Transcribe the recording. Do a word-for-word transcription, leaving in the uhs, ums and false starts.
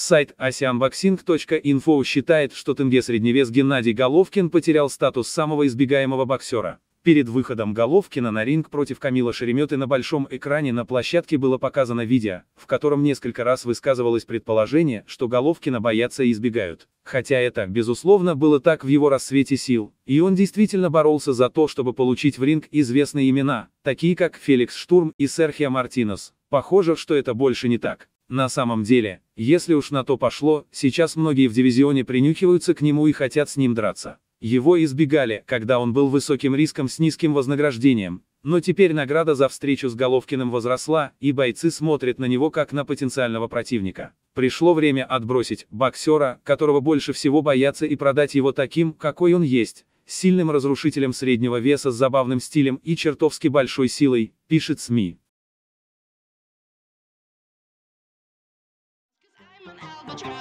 Сайт asianboxing точка info считает, что тенге-средневес Геннадий Головкин потерял статус самого избегаемого боксера. Перед выходом Головкина на ринг против Камила Шереметы на большом экране на площадке было показано видео, в котором несколько раз высказывалось предположение, что Головкина боятся и избегают. Хотя это, безусловно, было так в его расцвете сил, и он действительно боролся за то, чтобы получить в ринг известные имена, такие как Феликс Штурм и Серхио Мартинес. Похоже, что это больше не так. На самом деле, если уж на то пошло, сейчас многие в дивизионе принюхиваются к нему и хотят с ним драться. Его избегали, когда он был высоким риском с низким вознаграждением, но теперь награда за встречу с Головкиным возросла, и бойцы смотрят на него как на потенциального противника. Пришло время отбросить боксера, которого больше всего боятся, и продать его таким, какой он есть, сильным разрушителем среднего веса с забавным стилем и чертовски большой силой, пишет СМИ. Try